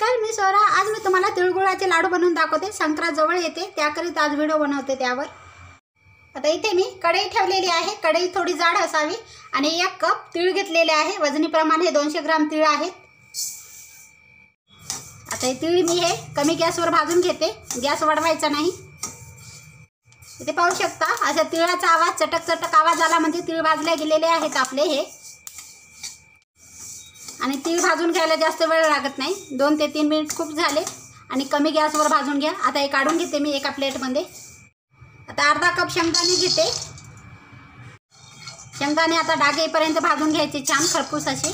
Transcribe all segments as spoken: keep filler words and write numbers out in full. नमस्कार, मी स्वरा। आज मी तुम्हाला तिळगुळाचे लाडू बनवून दाखवते। संक्रांत जवळ येते, त्याकरिता आज व्हिडिओ बनवते त्यावर। आता इथे मी कढई ठेवलेली आहे। कढई थोडी जाड असावी आणि एक कप तीळ घेतलेले आहे। वजनी प्रमाणे दोनशे ग्राम तीळ आहेत। आता हे तीळ मी हे कमी गॅसवर भाजून घेते, गॅस वाढवायचा नाही। इथे पाहू शकता, अशा तिळाचा आवाज चटक चटक आवाज आला म्हणजे तीळ भाजले गेलेले आहेत आपले हे। आणि तीळ भाजून घ्यायला जास्त वेळ लागत नाही, दोन ते तीन मिनिट खूप झाले आणि कमी गॅसवर भाजून घ्या। आता हे काढून घेते मी एका प्लेटमध्ये। आता अर्धा कप शेंगदाणे घेते। शेंगदाणे आता डागेपर्यंत भाजून घ्यायचे, छान खरपूस असे।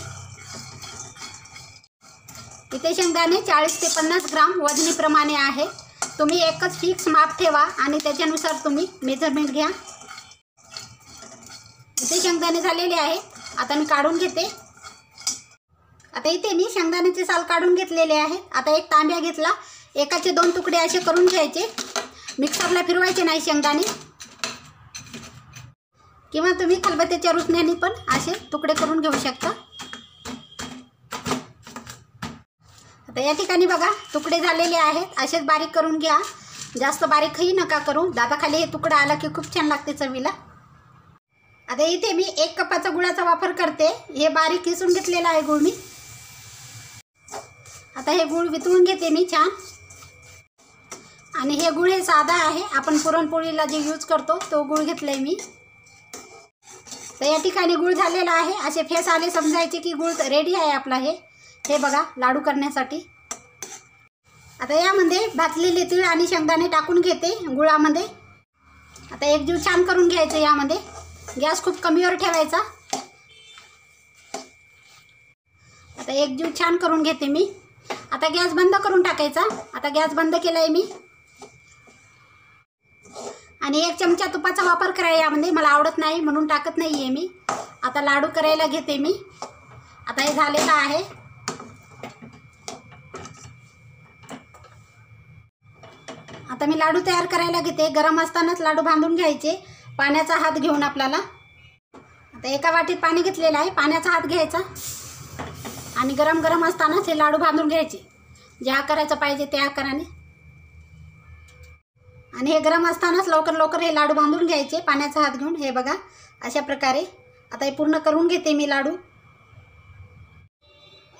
इथे शेंगदाणे चाळीस ते पन्नास ग्राम वजनीप्रमाणे आहे। तुम्ही एकच फिक्स माप ठेवा आणि त्याच्यानुसार तुम्ही मेजरमेंट घ्या। इथे शेंगदाणे झालेले आहे, आता मी काढून घेते। आता इथे मी शेंगदाण्याचे साल काढून घेतलेले आहे। आता एक तांब्या घेतला, एकाचे दोन तुकडे असे करून घ्यायचे। मिक्सरला फिरवायचे नाही शेंगदाणे, किंवा तुम्ही खलबत्त्याच्या रुचण्याने पण असे तुकडे करून घेऊ शकता। आता या ठिकाणी बघा तुकडे झालेले आहेत, असेच बारीक करून घ्या, जास्त बारीकही नका करू। दाताखाली हे तुकडा आला की खूप छान लागते चवीला। आता इथे मी एक कपाचा गुळाचा वापर करते। हे बारीक किसून घेतलेला आहे गुळ मी। आता हे गूळ वितळून घेते मी छान। आणि हे गूळ हे साधा आहे, आपण पुरणपोळीला जे यूज करतो तो गूळ घेतलाय मी। तर या ठिकाणी गूळ झालेला आहे, असे फेस आले समजायचे की गूळ रेडी आहे आपला हे हे बघा लाडू करण्यासाठी। आता यामध्ये भाजलेले तीळ आणि शेंगदाणे टाकून घेते गुळामध्ये। आता एकजीव छान करून घ्यायचं। यामध्ये गॅस खूप कमीवर ठेवायचा। आता एकजीव छान करून घेते मी। आता गॅस बंद करून टाकायचा। आता गॅस बंद केलाय मी। आणि एक चमचा तुपाचा वापर करायला यामध्ये, मला आवडत नाही म्हणून टाकत नाही आहे मी। आता लाडू करायला घेते मी। आता हे झालेलं आहे। आता मी लाडू तयार करायला घेते। गरम असतानाच लाडू बांधून घ्यायचे, पाण्याचा हात घेऊन आपल्याला। आता एका वाटीत पाणी घेतलेलं आहे, पाण्याचा हात घ्यायचा आणि गरम गरम असतानाच हे लाडू बांधून घ्यायचे। ज्या आकाराचं पाहिजे त्या आकाराने, आणि हे गरम असतानाच लवकर लवकर हे लाडू बांधून घ्यायचे पाण्याचा हात घेऊन। हे बघा अशा प्रकारे आता हे पूर्ण करून घेते मी लाडू।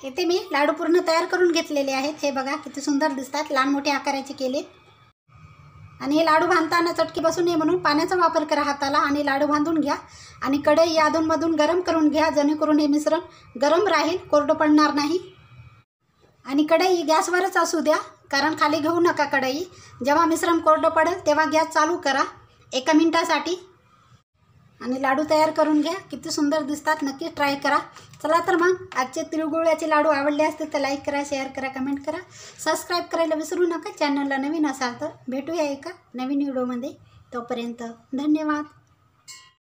इथे मी लाडू पूर्ण तयार करून घेतलेले आहेत। हे बघा किती सुंदर दिसतात, लहान मोठे आकाराचे केले। आणि हे लाडू बांधताना चटकी बसू नये म्हणून पाण्याचा वापर करा हाताला आणि लाडू बांधून घ्या। आणि कढई अधूनमधून गरम करून घ्या, जेणेकरून हे मिश्रण गरम राहील, कोरडं पडणार नाही। आणि कढई गॅसवरच असू द्या, कारण खाली घेऊ नका कढई। जेव्हा मिश्रण कोरडं पडेल तेव्हा गॅस चालू करा एका मिनिटासाठी, आणि लाडू तयार करून घ्या। किती सुंदर दिसतात, नक्की ट्राय करा। चला तर मग, आजचे तिळगुळाचे लाडू आवडले असतील तर लाईक करा, शेअर करा, कमेंट करा, सबस्क्राईब करायला विसरू नका। चॅनलला नवीन असाल तर, भेटूया एका नवीन व्हिडिओमध्ये। तोपर्यंत धन्यवाद।